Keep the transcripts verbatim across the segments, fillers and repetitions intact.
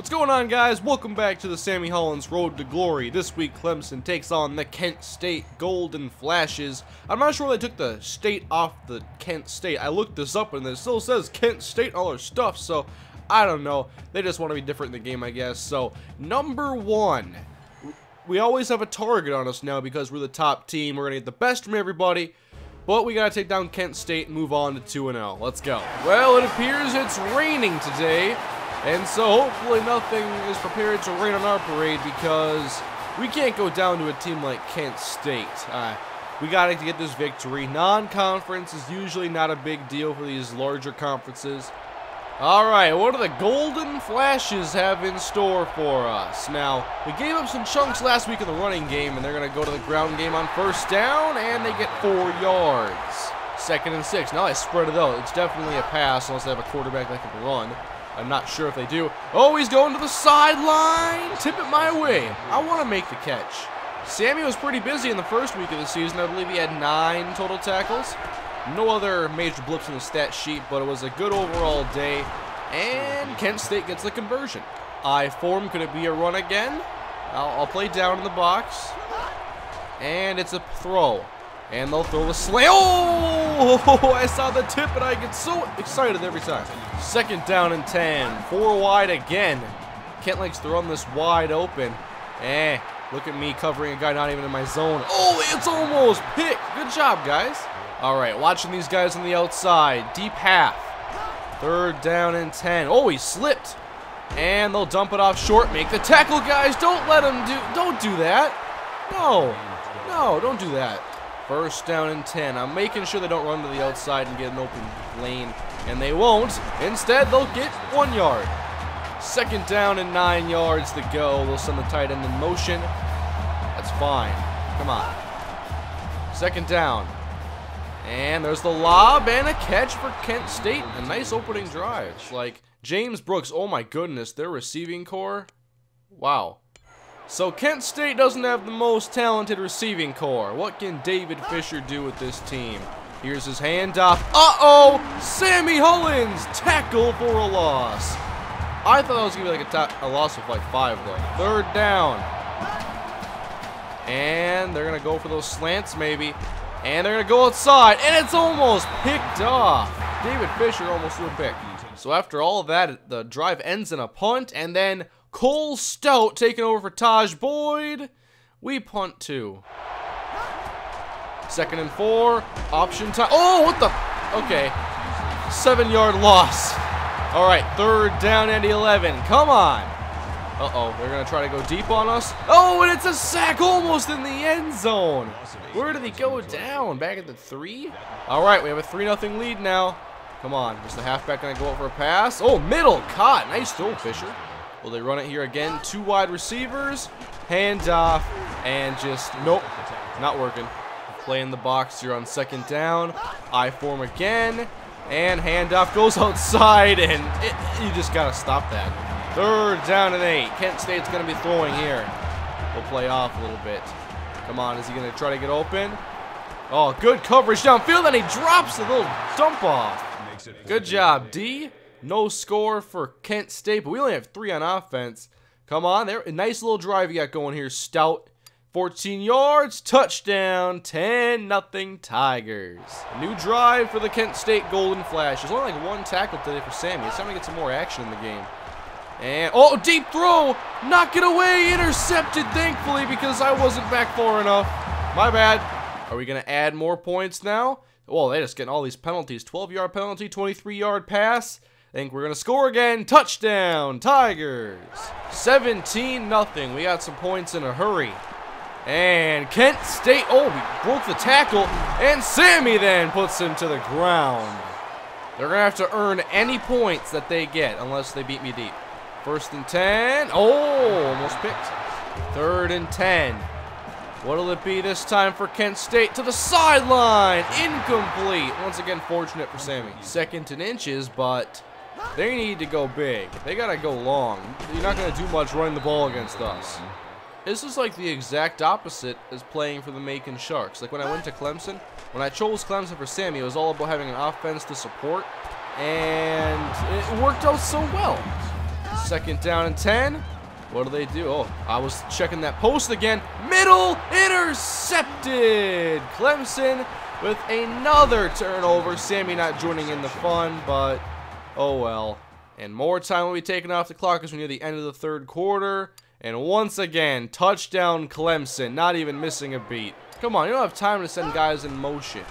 What's going on, guys? Welcome back to the Sammy Hollins Road to Glory. This week, Clemson takes on the Kent State Golden Flashes. I'm not sure they took the state off the Kent State. I looked this up and it still says Kent State, all our stuff, so I don't know. They just want to be different in the game, I guess. So, number one, we always have a target on us now because we're the top team. We're going to get the best from everybody. But we gotta take down Kent State and move on to two and oh. Let's go. Well, it appears it's raining today, and so hopefully nothing is prepared to rain on our parade because we can't go down to a team like Kent State. Uh, we gotta get this victory. Non-conference is usually not a big deal for these larger conferences. Alright, what do the Golden Flashes have in store for us? Now, we gave up some chunks last week in the running game, and they're going to go to the ground game on first down, and they get four yards. Second and six. Now I spread it out. It's definitely a pass, unless they have a quarterback that can run. I'm not sure if they do. Oh, he's going to the sideline! Tip it my way. I want to make the catch. Sammy was pretty busy in the first week of the season. I believe he had nine total tackles. No other major blips in the stat sheet, but it was a good overall day, and Kent State gets the conversion. I-form, could it be a run again? I'll, I'll play down in the box, and it's a throw, and they'll throw the slant. Oh, I saw the tip, and I get so excited every time. Second down and ten, four wide again. Kent likes to run this wide open. Eh, look at me covering a guy not even in my zone. Oh, it's almost picked. Good job, guys. All right, watching these guys on the outside. Deep half. Third down and ten. Oh, he slipped. And they'll dump it off short. Make the tackle, guys. Don't let him do... Don't do that. No. No, don't do that. First down and ten. I'm making sure they don't run to the outside and get an open lane. And they won't. Instead, they'll get one yard. Second down and nine yards to go. They'll send the tight end in motion. That's fine. Come on. Second down. And there's the lob and a catch for Kent State. A nice opening drive. Like, James Brooks, oh my goodness, their receiving core. Wow. So Kent State doesn't have the most talented receiving core. What can David Fisher do with this team? Here's his handoff. Uh-oh! Sammy Hollins! Tackle for a loss. I thought that was going to be like a, top, a loss of like five, though. Third down. And they're going to go for those slants, maybe. And they're going to go outside, and it's almost picked off. David Fisher almost threw a pick. So after all of that, the drive ends in a punt, and then Cole Stout taking over for Taj Boyd. We punt two. Second and four, option time. Oh, what the? Okay, seven-yard loss. All right, third down and eleven. Come on. Uh-oh, they're going to try to go deep on us. Oh, and it's a sack almost in the end zone. Where did he go down? Back at the three? All right, we have a three nothing lead now. Come on, is the halfback going to go up for a pass? Oh, middle, caught. Nice throw, Fisher. Will they run it here again? Two wide receivers, handoff, and just, nope, not working. Play in the box here on second down. I-form again, and handoff goes outside, and it, you just got to stop that. Third down and eight. Kent State's going to be throwing here. We'll play off a little bit. Come on, is he going to try to get open? Oh, good coverage downfield, and he drops a little dump off. Good job, D. No score for Kent State, but we only have three on offense. Come on, there. A nice little drive you got going here, Stout. fourteen yards, touchdown, ten nothing Tigers. A new drive for the Kent State Golden Flash. There's only like one tackle today for Sammy. It's time to get some more action in the game. And, oh, deep throw, knock it away, intercepted, thankfully, because I wasn't back far enough. My bad. Are we going to add more points now? Well, they're just getting all these penalties. twelve-yard penalty, twenty-three-yard pass. I think we're going to score again. Touchdown, Tigers. seventeen nothing. We got some points in a hurry. And Kent State, oh, we broke the tackle, and Sammy then puts him to the ground. They're going to have to earn any points that they get, unless they beat me deep. First and ten. Oh, almost picked. Third and ten. What'll it be this time for Kent State? To the sideline. Incomplete. Once again, fortunate for Sammy. Second and inches, but they need to go big. They got to go long. You're not going to do much running the ball against us. This is like the exact opposite as playing for the Macon Sharks. Like when I went to Clemson, when I chose Clemson for Sammy, it was all about having an offense to support, and it worked out so well. Second down and ten. What do they do? Oh, I was checking that post again. Middle, intercepted. Clemson with another turnover. Sammy not joining in the fun, but oh well. And more time will be taken off the clock as we near the end of the third quarter. And once again, touchdown Clemson, not even missing a beat. Come on, you don't have time to send guys in motion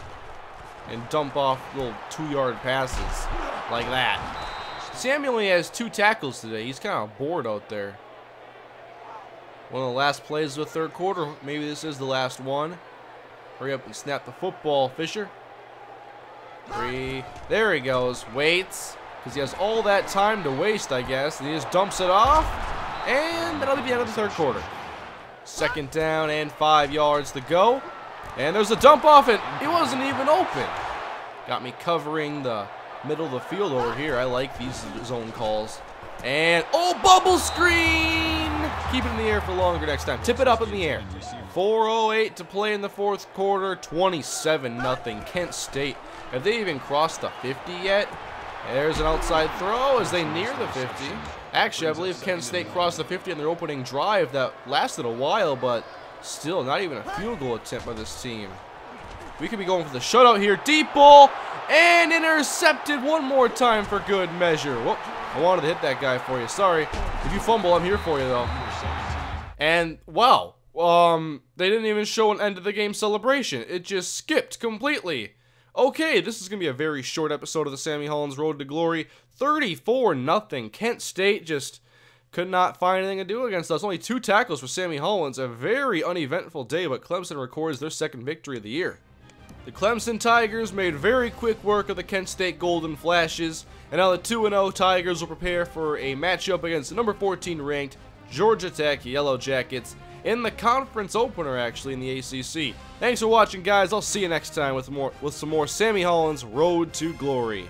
and dump off little two-yard passes like that. Sammy only has two tackles today. He's kind of bored out there. One of the last plays of the third quarter. Maybe this is the last one. Hurry up and snap the football, Fisher. Three. There he goes. Waits. Because he has all that time to waste, I guess. And he just dumps it off. And that'll be the end of the third quarter. Second down and five yards to go. And there's a dump off, and it wasn't even open. Got me covering the middle of the field over here. I like these zone calls. And, oh, bubble screen! Keep it in the air for longer next time. Tip it up in the air. four oh eight to play in the fourth quarter. twenty-seven nothing. Kent State. Have they even crossed the fifty yet? There's an outside throw as they near the fifty. Actually, I believe Kent State crossed the fifty in their opening drive. That lasted a while, but still not even a field goal attempt by this team. We could be going for the shutout here. Deep ball and intercepted one more time for good measure. Whoop. I wanted to hit that guy for you. Sorry. If you fumble, I'm here for you, though. And, wow. Um, they didn't even show an end of the game celebration. It just skipped completely. Okay, this is going to be a very short episode of the Sammy Hollins Road to Glory. thirty-four nothing. Kent State just could not find anything to do against us. Only two tackles for Sammy Hollins. A very uneventful day, but Clemson records their second victory of the year. The Clemson Tigers made very quick work of the Kent State Golden Flashes, and now the two and oh Tigers will prepare for a matchup against the number fourteen ranked Georgia Tech Yellow Jackets in the conference opener, actually, in the A C C. Thanks for watching, guys. I'll see you next time with more with some more Sammy Hollins Road to Glory.